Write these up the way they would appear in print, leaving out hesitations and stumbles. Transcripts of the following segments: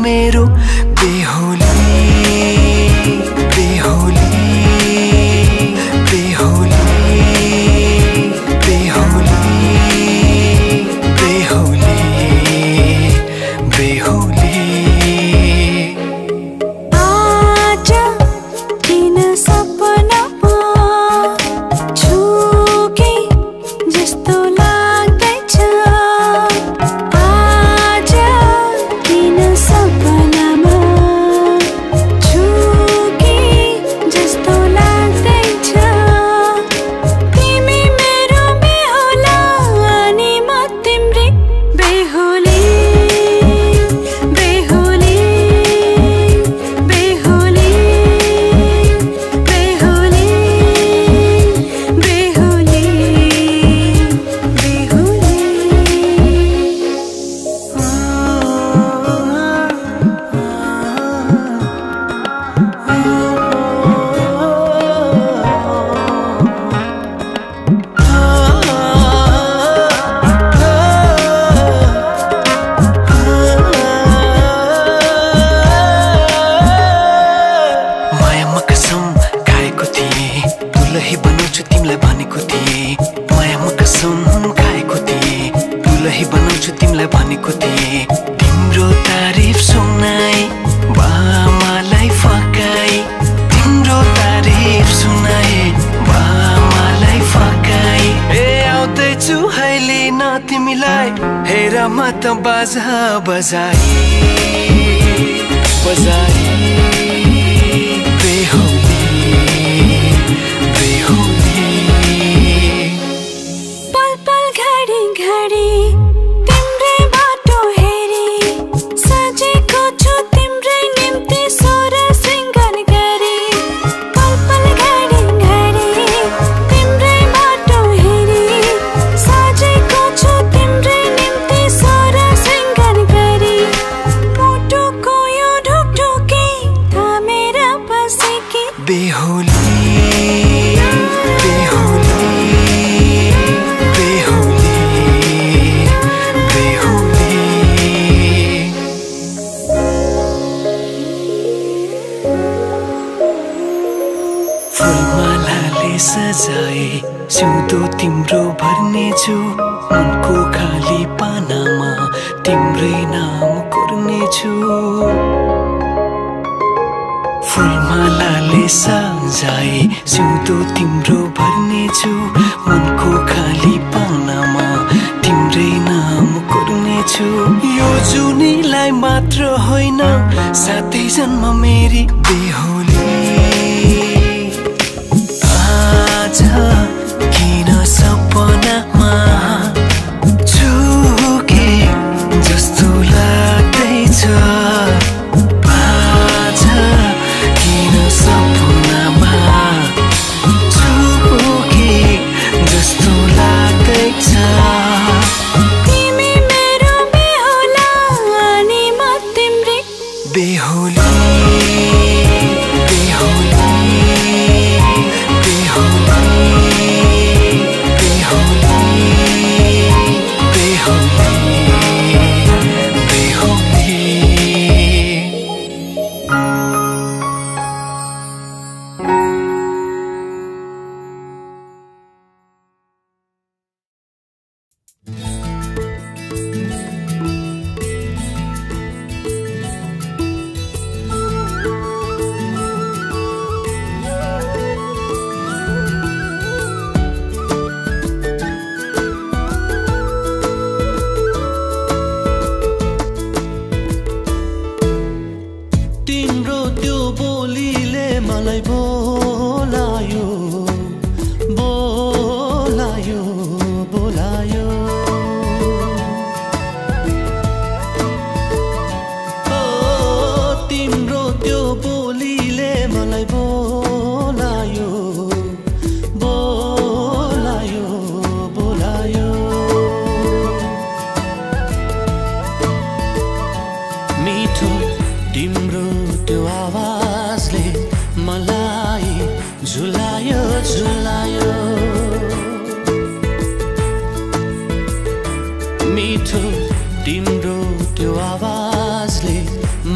मेरो बेहोली बेहोली बेहोली बेहोली बेहोली बेहोली।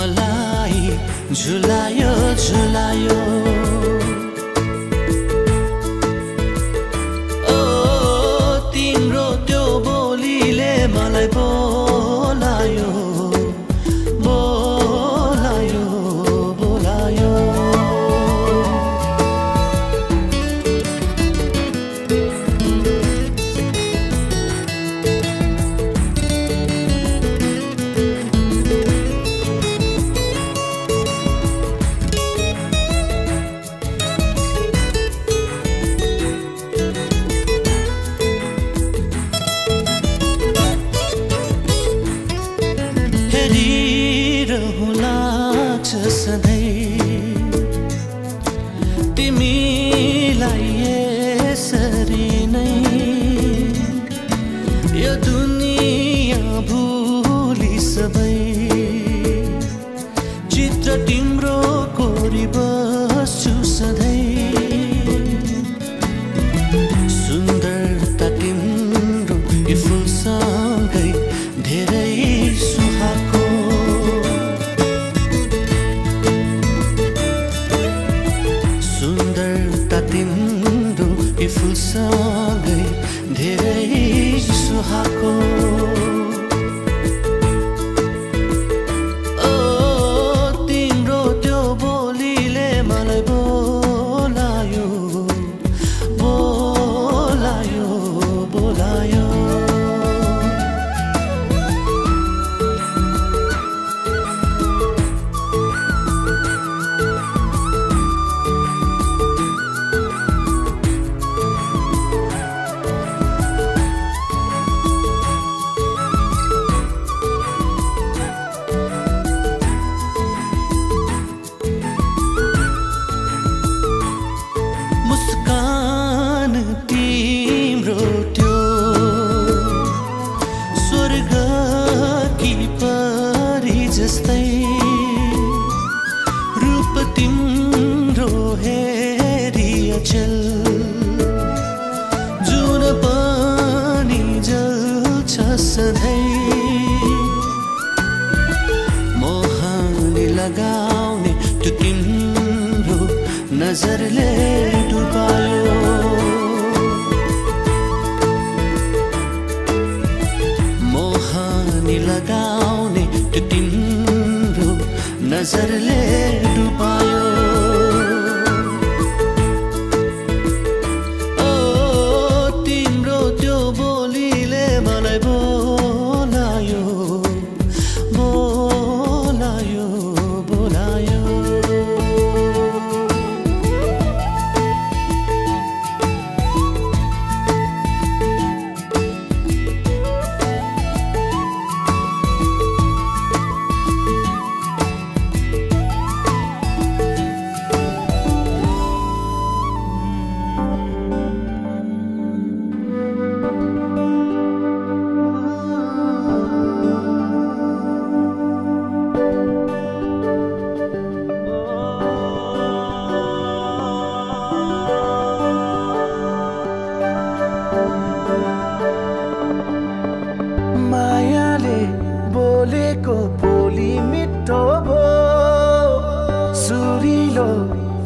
मलाई झुलायो झुलायो ओ तिम्रो त्यो बोलीले मलाई बोलायो बोलायो बोलायो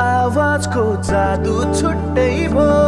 आवाज को जादू छुट्टै भो।